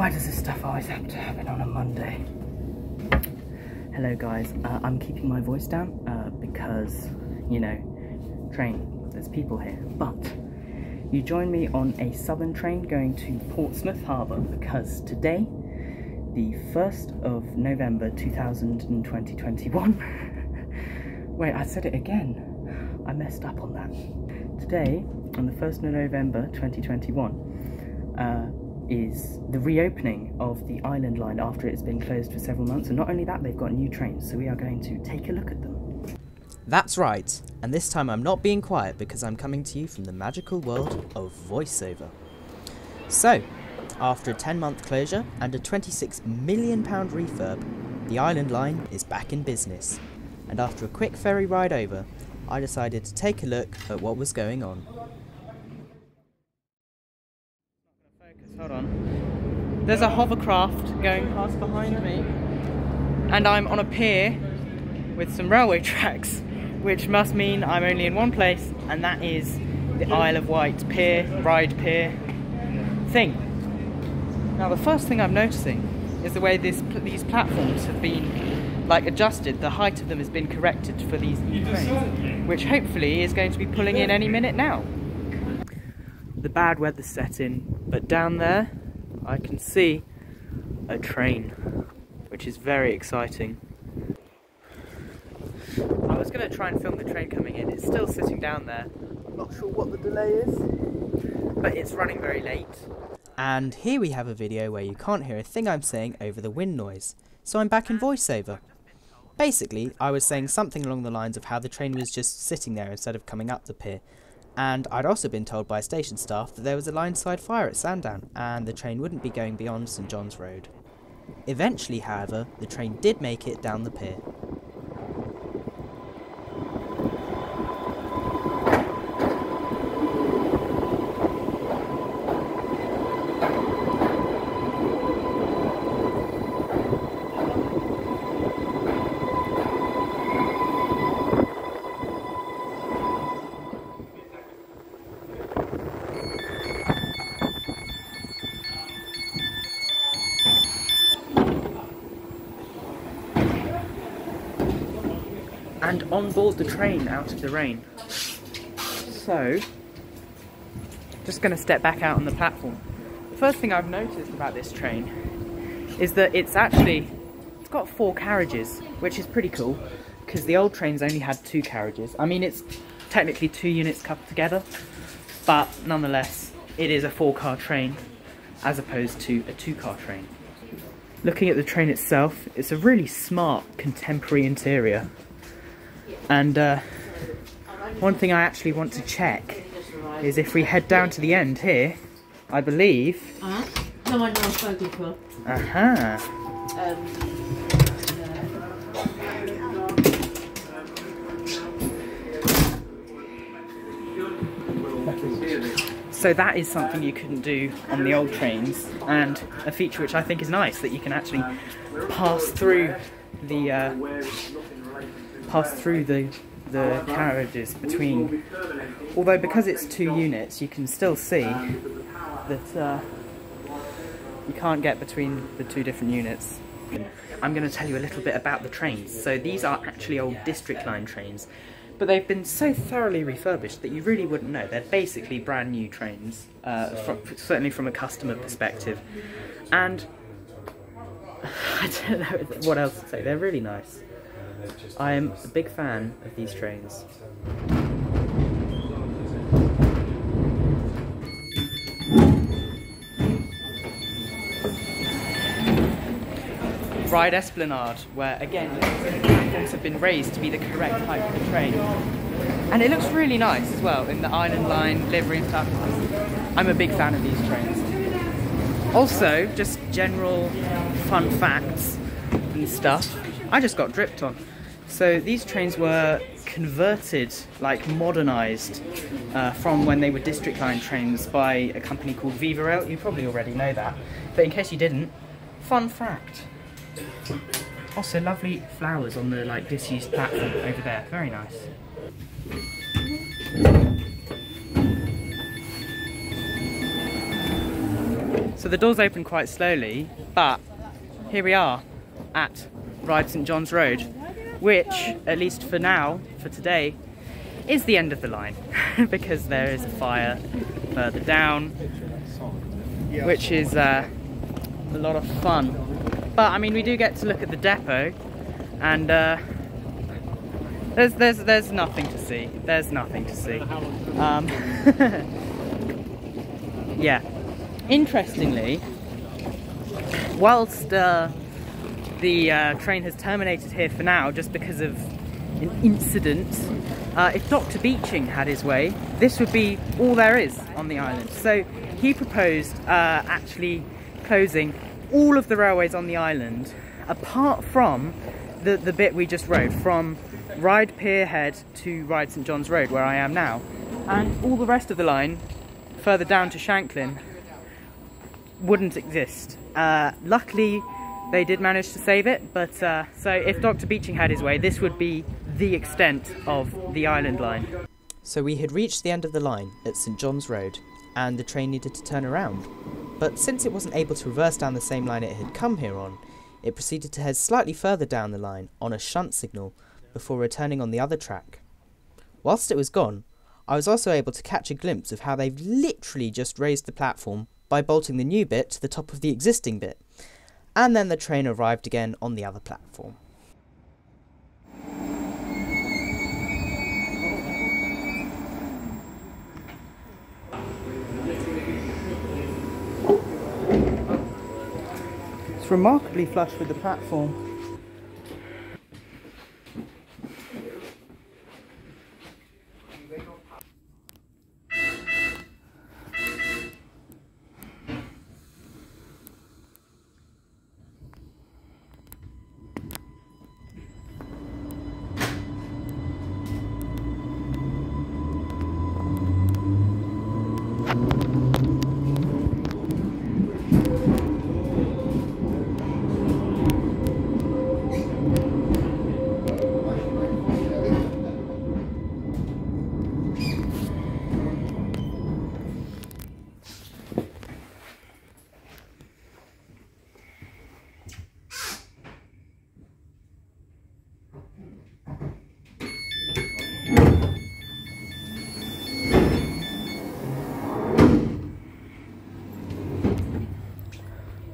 Why does this stuff always have to happen on a Monday? Hello guys, I'm keeping my voice down because, you know, train, there's people here, but you join me on a southern train going to Portsmouth Harbour because today, the 1st of November 2021, wait, I said it again, I messed up on that. Today, on the 1st of November 2021, is the reopening of the Island Line after it's been closed for several months, and not only that, they've got new trains, so we are going to take a look at them. That's right, and this time I'm not being quiet because I'm coming to you from the magical world of voiceover. So, after a 10-month closure and a £26 million refurb, the Island Line is back in business, and after a quick ferry ride over, I decided to take a look at what was going on. Hold on. There's a hovercraft going past behind me, and I'm on a pier with some railway tracks, which must mean I'm only in one place, and that is the Isle of Wight pier, Ryde Pier thing. Now the first thing I'm noticing is the way these platforms have been like adjusted, the height of them has been corrected for these new trains, which hopefully is going to be pulling in any minute now. The bad weather's set in, but down there I can see a train, which is very exciting. I was going to try and film the train coming in. It's still sitting down there. I'm not sure what the delay is, but it's running very late. And here we have a video where you can't hear a thing I'm saying over the wind noise, so I'm back in voiceover. Basically, I was saying something along the lines of how the train was just sitting there instead of coming up the pier. And I'd also been told by station staff that there was a line-side fire at Sandown and the train wouldn't be going beyond St John's Road. Eventually, however, the train did make it down the pier. And on board the train out of the rain. So, just going to step back out on the platform. The first thing I've noticed about this train is that it's got 4 carriages, which is pretty cool, because the old trains only had 2 carriages. I mean, it's technically 2 units coupled together, but nonetheless, it is a 4-car train as opposed to a 2-car train. Looking at the train itself, it's a really smart, contemporary interior. And one thing I actually want to check is if we head down to the end here, I believe... So that is something you couldn't do on the old trains, and a feature which I think is nice, that you can actually pass through the... pass through the carriages between, although because it's 2 units you can still see that you can't get between the 2 different units. I'm going to tell you a little bit about the trains. So these are actually old District Line trains, but they've been so thoroughly refurbished that you really wouldn't know. They're basically brand new trains, certainly from a customer perspective, and I don't know what else to say, they're really nice. I am a big fan of these trains. Ryde Esplanade, where again the platforms have been raised to be the correct height for the train. And it looks really nice as well in the Island Line livery and stuff. I'm a big fan of these trains. Also, just general fun facts and stuff. I just got dripped on. So these trains were converted, like modernised, from when they were District Line trains by a company called VivaRail. You probably already know that, but in case you didn't, fun fact. Also, lovely flowers on the like disused platform over there. Very nice. So the doors open quite slowly, but here we are at Ryde St John's Road, which, at least for now, for today, is the end of the line because there is a fire further down, which is a lot of fun. But I mean, we do get to look at the depot, and there's nothing to see. There's nothing to see. Yeah. Interestingly, whilst the train has terminated here for now, just because of an incident, if Dr Beeching had his way, this would be all there is on the island. So he proposed actually closing all of the railways on the island, apart from the bit we just rode, from Ryde Pier Head to Ryde St John's Road, where I am now. And all the rest of the line, further down to Shanklin, wouldn't exist. Luckily, they did manage to save it, but so if Dr Beeching had his way, this would be the extent of the Island Line. So we had reached the end of the line at St John's Road, and the train needed to turn around. But since it wasn't able to reverse down the same line it had come here on, it proceeded to head slightly further down the line on a shunt signal before returning on the other track. Whilst it was gone, I was also able to catch a glimpse of how they've literally just raised the platform by bolting the new bit to the top of the existing bit, and then the train arrived again on the other platform. It's remarkably flush with the platform.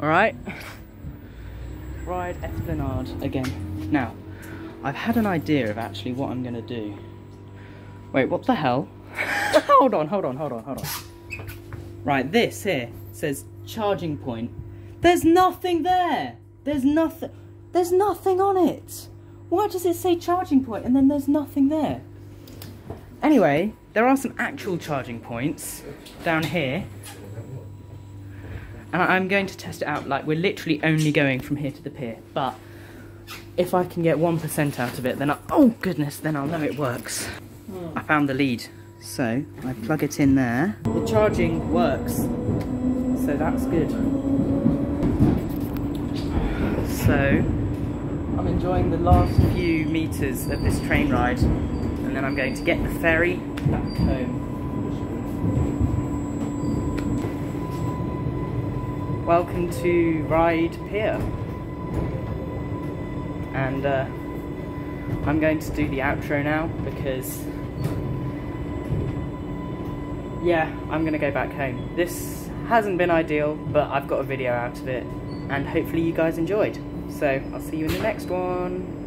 Alright, Ryde Esplanade again. Now, I've had an idea of actually what I'm going to do. Wait, what the hell? Hold on. Right, this here says charging point. There's nothing there! There's nothing on it! Why does it say charging point and then there's nothing there? Anyway, there are some actual charging points down here. And I'm going to test it out. Like, we're literally only going from here to the pier, but if I can get 1% out of it, then oh goodness, then I'll know it works. Oh. I found the lead, so I plug it in there. The charging works, so that's good. So I'm enjoying the last few meters of this train ride, and then I'm going to get the ferry back home. Welcome to Ryde Pier, and I'm going to do the outro now because, yeah, I'm going to go back home. This hasn't been ideal, but I've got a video out of it, and hopefully you guys enjoyed. So I'll see you in the next one.